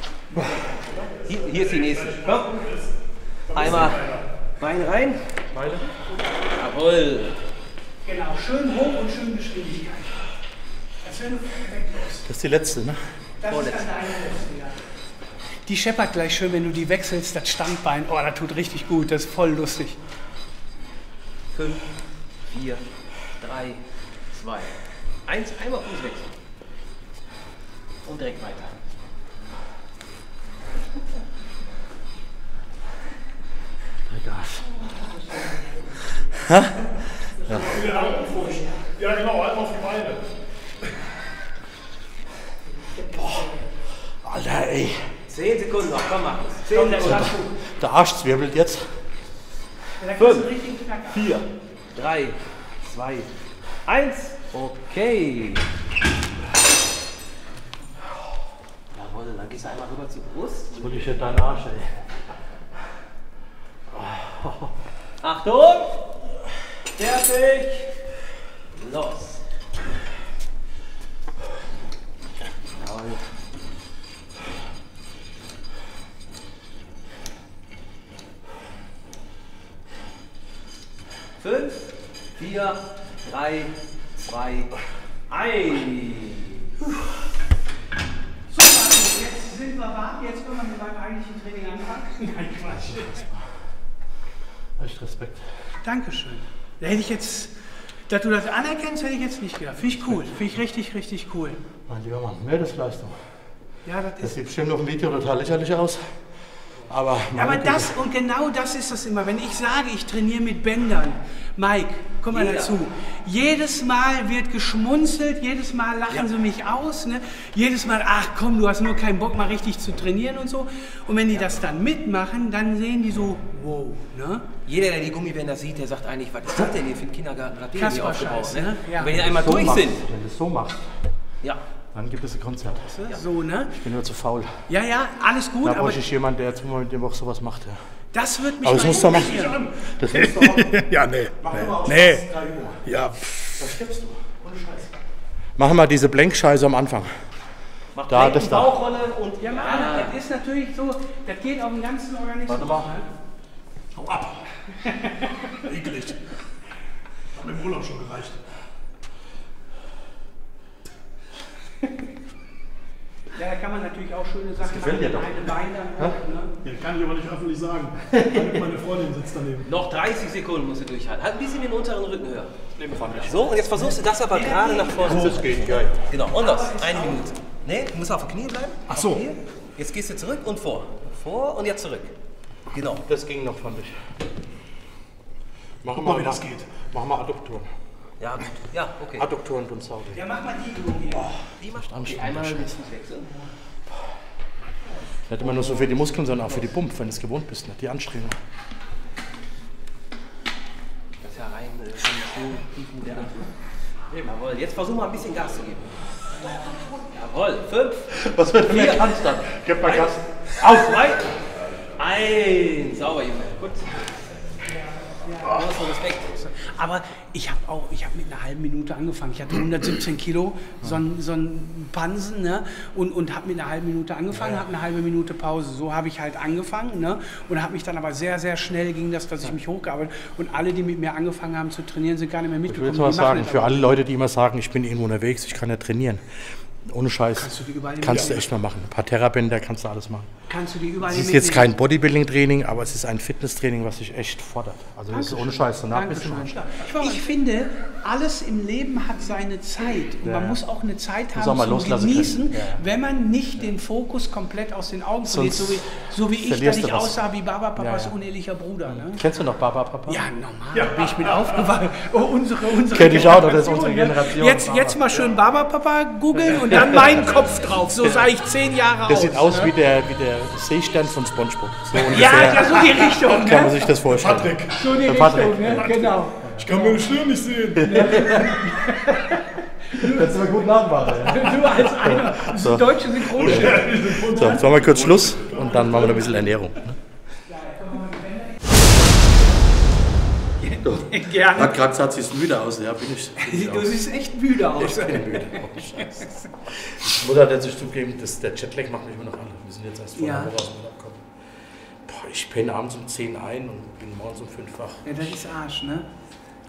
Hier ist die nächste. Komm. Einmal Bein rein. Beide. Jawohl. Genau, schön hoch und schön Geschwindigkeit. Das ist die letzte, ne? Das ist dann eine letzte, ja. Die scheppert gleich schön, wenn du die wechselst, das Standbein. Oh, das tut richtig gut, das ist voll lustig. 5, 4, 3, 2, 1, einmal Fuß wechseln. Und direkt weiter. Gas. Ja. Ja, genau, einfach auf die Beine. Boah, Alter, ey. 10 Sekunden noch, komm mal. 10 Sekunden. Der Arsch zwirbelt jetzt. 5, 4, 3, 2, 1. Okay. Jawohl, dann gehst du einmal rüber zur Brust. Jetzt hol ich ja deinen Arsch, ey. Achtung! Fertig! Los! Jawohl. Fünf, vier, drei, zwei, eins. So, jetzt sind wir warm, jetzt können wir mit meinem eigentlichen Training anfangen. Nein, Quatsch. Echt Respekt. Dankeschön. Da hätte ich jetzt, dass du das anerkennst, hätte ich jetzt nicht gedacht. Finde ich cool. Finde ich richtig, richtig cool. Mein lieber Mann, Meldesleistung. Ja, das ist. Das sieht bestimmt auf dem Video total lächerlich aus. Aber das und genau das ist das immer. Wenn ich sage, ich trainiere mit Bändern, Mike, komm mal dazu. Jedes Mal wird geschmunzelt, jedes Mal lachen sie mich aus, ne? Jedes Mal, ach komm, du hast nur keinen Bock, mal richtig zu trainieren und so. Und wenn die das dann mitmachen, dann sehen die so, wow, ne? Jeder, der die Gummibänder sieht, der sagt eigentlich, was ist das denn hier für ein Kindergarten? Kasper-Scheiß, ne? Ja. Wenn die einmal so durch sind. Wenn du es so machst. Ja. Dann gibt es ein Konzert. Ja. So, ne? Ich bin nur zu faul. Ja, ja, alles gut. Da brauche ich jemanden, der jetzt mit dem auch sowas macht. Ja. Das wird mich aber das musst du machen. Das musst du machen. Ja, nee. Mach mal nee. Ja. Was stirbst du? Ohne Scheiß. Mach mal diese Blenkscheiße am Anfang. Mach da, das da. Und ja, Mann, das ist natürlich so, das geht auf den ganzen Organismus. Warte mal. Hau ab. Ekelig. Hat mir im Urlaub schon gereicht. Ja, da kann man natürlich auch schöne Sachen machen. Gefällt dir doch. Bein dann hoch, ne? Ja, kann ich aber nicht öffentlich sagen. Meine Freundin sitzt daneben. Noch 30 Sekunden musst du durchhalten. Halt ein bisschen den unteren Rücken höher. So, und jetzt versuchst du das aber gerade nach vorne zu gehen. Genau, und los. Eine Minute. Ne, du musst auf den Knien bleiben. Ach so. Jetzt gehst du zurück und vor. Vor und jetzt zurück. Genau. Das ging noch, fand ich. Mach mal, wie das geht. Mach mal Adduktoren. Ja, gut. Ja, okay. Adduktoren und Saudi. Ja, mach mal die Übung hier. Oh, die machst du einmal ein bisschen wechseln. Nicht immer nur so für die Muskeln, sondern auch für die Pump, wenn du es gewohnt bist, nicht die Anstrengung. Das ist ja rein tief modern. Jawohl, jetzt versuch mal ein bisschen Gas zu geben. Jawohl, 5. Was wird denn der Tanz dann? Gib mal Gas. Auf, 3. 1. Sauber, Junge. Gut. Ja, aber ich habe auch, ich habe mit einer halben Minute angefangen. Ich hatte 117 Kilo, so ein Pansen, ne? Und habe mit einer halben Minute angefangen, habe eine halbe Minute Pause. So habe ich halt angefangen, ne? Und habe mich dann aber sehr, sehr schnell gegen das, dass ich mich hochgearbeitet habe. Und alle, die mit mir angefangen haben zu trainieren, sind gar nicht mehr mitgekommen. Ich will mal sagen, für alle Leute, die immer sagen, ich bin irgendwo unterwegs, ich kann ja trainieren. Ohne Scheiß. Kannst du echt mal machen. Ein paar Therabänder, kannst du alles machen. kannst du die überall mitnehmen. Es ist jetzt kein Bodybuilding-Training, aber es ist ein Fitness-Training, was sich echt fordert. Also das ist ohne Scheiß danach. Ich finde, alles im Leben hat seine Zeit. Und man muss auch eine Zeit haben zum Genießen, wenn man nicht den Fokus komplett aus den Augen verliert. So wie ich, dass ich aussah wie Barbapapas unehelicher Bruder. Ne? Kennst du noch Barbapapa? Ja, normal. Ja. Bin ich mit aufgewachsen. Oh, unsere kenn ich auch, das ist unsere Generation. Jetzt mal schön Barbapapa googeln und dann meinen Kopf drauf. So sah ich 10 Jahre aus. Das sieht aus wie der Seestern von Spongebob. So ja, so die Richtung. Kann man sich das vorstellen. Patrick. So die Richtung, ne? Genau. Ich kann meine Stirn nicht sehen. Das ist mal gut nachmachen. Du als einer deutsche Synchronstimme. So, jetzt machen wir kurz Schluss und dann machen wir noch ein bisschen Ernährung. Gerne. Gerade gesagt, siehst müde aus. Ja, bin ich du siehst echt müde aus. Ich bin müde. Oh, Scheiße. Ich muss halt jetzt zugeben, der Jetlag macht mich immer noch alle. Wir sind jetzt erst vor einer Woche aus dem Urlaub gekommen. Boah, ich penne abends um 10 ein und bin morgens um 5 wach. Ja, das ist Arsch, ne?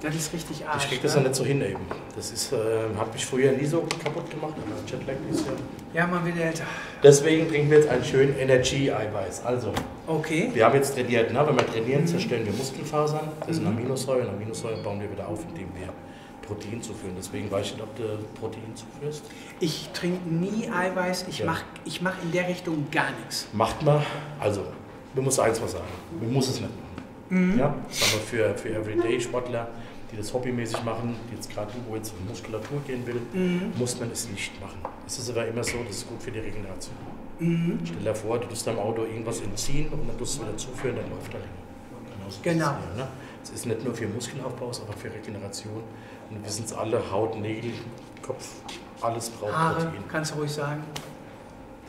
Das ist richtig Arsch. Ich krieg das ja nicht so hin eben. Das ist, hat mich früher nie so kaputt gemacht, aber Jetlag ist ja. Ja, man wird älter. Deswegen trinken wir jetzt einen schönen Energy-Eiweiß. Also, okay. Wir haben jetzt trainiert. Ne? Wenn wir trainieren, zerstören wir Muskelfasern. Das sind Aminosäuren. Aminosäuren bauen wir wieder auf, indem wir Protein zuführen. Deswegen weiß ich nicht, ob du Protein zuführst. Ich trinke nie Eiweiß. Ich mach in der Richtung gar nichts. Macht mal. Also, wir müssen eins mal sagen. Wir müssen es nicht machen. Ja, aber für Everyday-Sportler, die das hobbymäßig machen, die jetzt gerade jetzt in Muskulatur gehen will, muss man es nicht machen. Es ist aber immer so, das ist gut für die Regeneration. Stell dir vor, du tust deinem Auto irgendwas entziehen und dann tust du wieder zuführen, dann läuft er länger. Genau. Es ist nicht nur für Muskelaufbau, sondern auch für Regeneration. Und wir wissen es alle, Haut, Nägel, Kopf, alles braucht Protein. Kannst du ruhig sagen.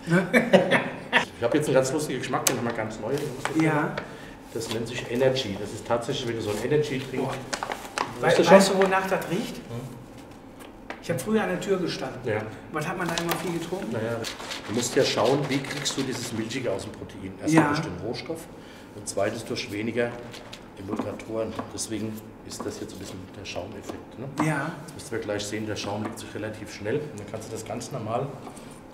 Ich habe jetzt einen ganz lustigen Geschmack, den haben wir ganz neu. Ja. Das nennt sich Energy. Das ist tatsächlich, wenn du so ein Energy trinkst. Weißt du, wonach das riecht? Ich habe früher an der Tür gestanden. Ja. Was hat man da immer viel getrunken? Naja, du musst ja schauen, wie kriegst du dieses Milchige aus dem Protein. Erstmal durch den Rohstoff und zweitens durch weniger Emulgatoren. Deswegen ist das jetzt ein bisschen der Schaumeffekt. Ne? Ja. Jetzt müsst ihr gleich sehen, der Schaum legt sich relativ schnell. Und dann kannst du das ganz normal,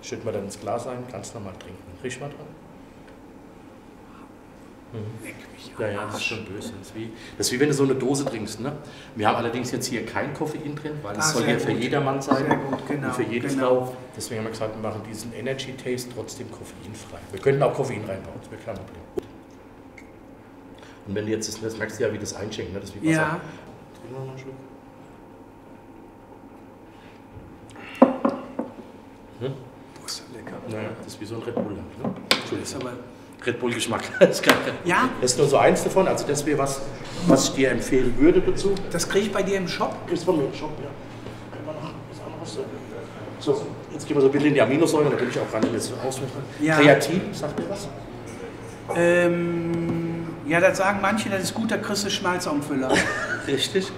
schütten wir dann ins Glas ein, ganz normal trinken. Riech mal dran. Leck mich am Arsch. Ja, das ist schon böse. Das ist wie wenn du so eine Dose trinkst. Ne? Wir haben allerdings jetzt hier kein Koffein drin, weil es soll ja für jedermann sein und für jede Frau. Deswegen haben wir gesagt, wir machen diesen Energy Taste trotzdem koffeinfrei. Wir könnten auch Koffein reinbauen, das wäre kein Problem. Und wenn du jetzt das merkst, du ja, wie das einschenken, ne? Das ist wie Wasser. Ja. Trink noch mal einen Schluck. Hm? Boah, ist ja lecker. Naja, das ist wie so ein Red Bull. Ne? Entschuldigung. Red Bull-Geschmack. Ja? Das ist nur so eins davon, also das wäre was, was ich dir empfehlen würde dazu. Das kriege ich bei dir im Shop? Kriegst du bei mir im Shop, ja. So, jetzt gehen wir so ein bisschen in die Aminosäuren, da bin ich auch ran, das auswählen. Ja. Kreatin, sagt mir was? Ja, das sagen manche, das ist guter Christus Schmalzaumfüller. Richtig.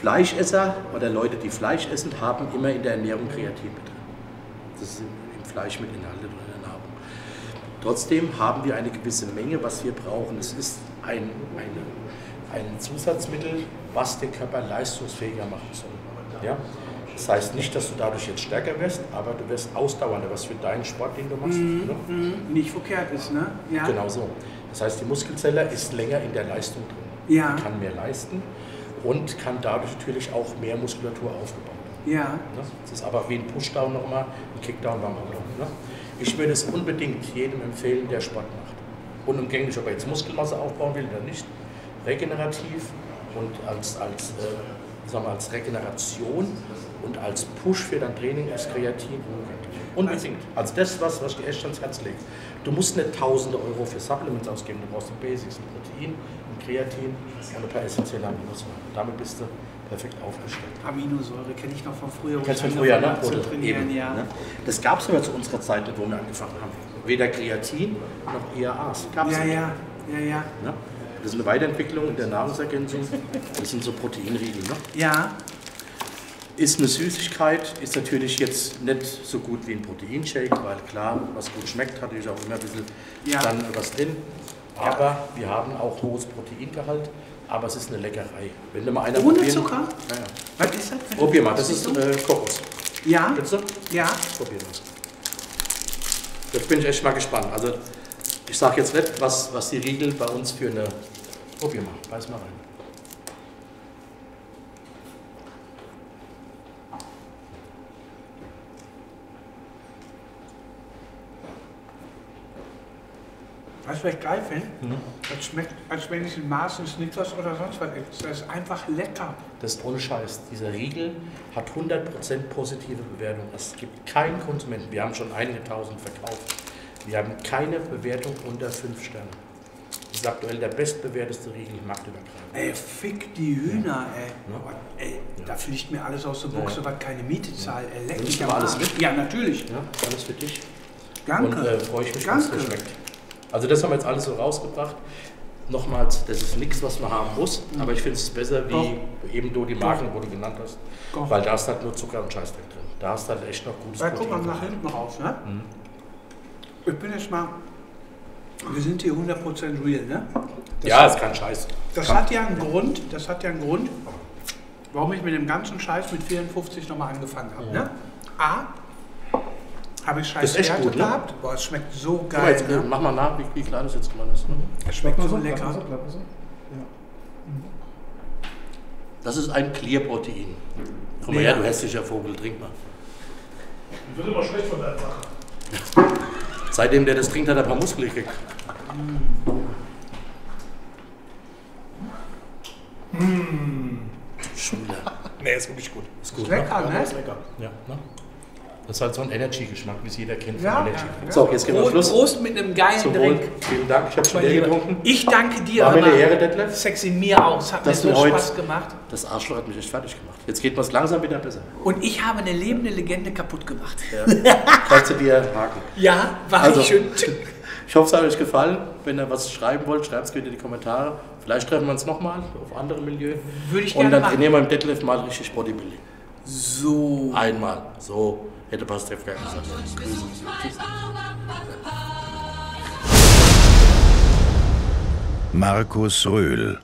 Fleischesser oder Leute, die Fleisch essen, haben immer in der Ernährung Kreatin mit drin. Das ist im Fleisch mit Inhalte drin. Trotzdem haben wir eine gewisse Menge, was wir brauchen. Es ist ein Zusatzmittel, was den Körper leistungsfähiger machen soll. Ja? Das heißt nicht, dass du dadurch jetzt stärker wirst, aber du wirst ausdauernder, was für deinen Sport, den du machst, nicht verkehrt ist. Ne? Ja. Genau so. Das heißt, die Muskelzelle ist länger in der Leistung drin. Ja. Kann mehr leisten und kann dadurch natürlich auch mehr Muskulatur aufgebaut werden. Ja. Das ist aber wie ein Pushdown nochmal, ein Kickdown beim Auto. Ich würde es unbedingt jedem empfehlen, der Sport macht. Unumgänglich, ob er jetzt Muskelmasse aufbauen will oder nicht. Regenerativ und als Regeneration und als Push für dein Training ist Kreatin unbedingt. Also das ist was ich dir echt ans Herz lege. Du musst nicht tausende Euro für Supplements ausgeben. Du brauchst die Basics, ein Protein, ein Kreatin und ein paar essentielle Aminosäuren. Damit bist du perfekt aufgestellt. Aminosäure kenne ich noch von früher. Kennst du von früher, ne? Zu trainieren, ja. Das gab es immer zu unserer Zeit, wo wir angefangen haben. Weder Kreatin noch ERAs. Ja. Ne? Das ist eine Weiterentwicklung in der Nahrungsergänzung. Das sind so Proteinriegel, ne? Ja. Ist eine Süßigkeit, ist natürlich jetzt nicht so gut wie ein Proteinshake, weil klar, was gut schmeckt, hat natürlich auch immer ein bisschen dann was drin. Aber wir haben auch hohes Proteingehalt. Aber es ist eine Leckerei. Wenn du mal einer ohne Zucker? Naja. Was ist das? Probier mal, das ist Kokos. Ja? Bitte? Ja. Probier mal. Jetzt bin ich echt mal gespannt. Also Ich sage jetzt nicht, was die Riegel bei uns für eine... Probier mal, beiß mal rein. Was ich geil finde, das schmeckt, als wenn ich in Maßen Snickers oder sonst was esse. Das ist einfach lecker. Das ist ohne Scheiß. Dieser Riegel hat 100% positive Bewertung. Es gibt keinen Konsumenten. Wir haben schon einige tausend verkauft. Wir haben keine Bewertung unter 5 Sterne. Das ist aktuell der bestbewerteste Riegel im Markt übertragen. Ey, fick die Hühner, ey. Ey ja. Da fliegt mir alles aus der Buchse, was keine Miete zahlt. Ja. Leck mich am Arsch. Ja, natürlich. Ja, alles für dich. Danke. Und freue ich mich, dass es geschmeckt. Also das haben wir jetzt alles so rausgebracht. Nochmals, das ist nichts, was man haben muss, aber ich finde es besser wie eben du die Marken, wo du genannt hast, weil da ist halt nur Zucker und Scheißdreck drin. Da hast du halt echt noch gutes Protein. Guck mal nach hinten raus, ne? Ich bin jetzt mal, wir sind hier 100% real, ne? Das ja, ist kein Scheiß. Das hat ja einen Grund, warum ich mit dem ganzen Scheiß mit 54 nochmal angefangen habe, ne? Habe ich scheiße gehabt? Ne? Boah, es schmeckt so geil. Jetzt, ne? Mach mal nach, wie klein das jetzt geworden ist. Ne? Es schmeckt so lecker. Bleib mal so. Ja. Das ist ein Clear-Protein. Komm mal her, du hässlicher Vogel, trink mal. Ich würde immer schlecht von der Sache. Seitdem der das trinkt, hat er ein paar Muskeln gekriegt. Schule. Nee, ist wirklich gut. Ist gut, lecker, ne? Ist lecker. Ja, ne? Das ist halt so ein Energy-Geschmack, wie es jeder kennt. Ja, so, jetzt gehen wir Schluss. Prost mit einem geilen Drink. Vielen Dank, ich habe schon leer getrunken. Ich danke dir. War mir eine Ehre, Detlef. Sexy mir aus, hat mir so Spaß gemacht. Das Arschloch hat mich echt fertig gemacht. Jetzt geht was langsam wieder besser. Und ich habe eine lebende Legende kaputt gemacht. Ja. Kannst du dir haken? Ja, war also, schön. Ich hoffe, es hat euch gefallen. Wenn ihr was schreiben wollt, schreibt es bitte in die Kommentare. Vielleicht treffen wir uns nochmal auf anderem Milieu. Würde ich gerne machen. Und dann trainieren wir mit Detlef mal richtig Bodybuilding. So. Einmal. So. Hätte passt, der Frage gesagt. Markus Rühl.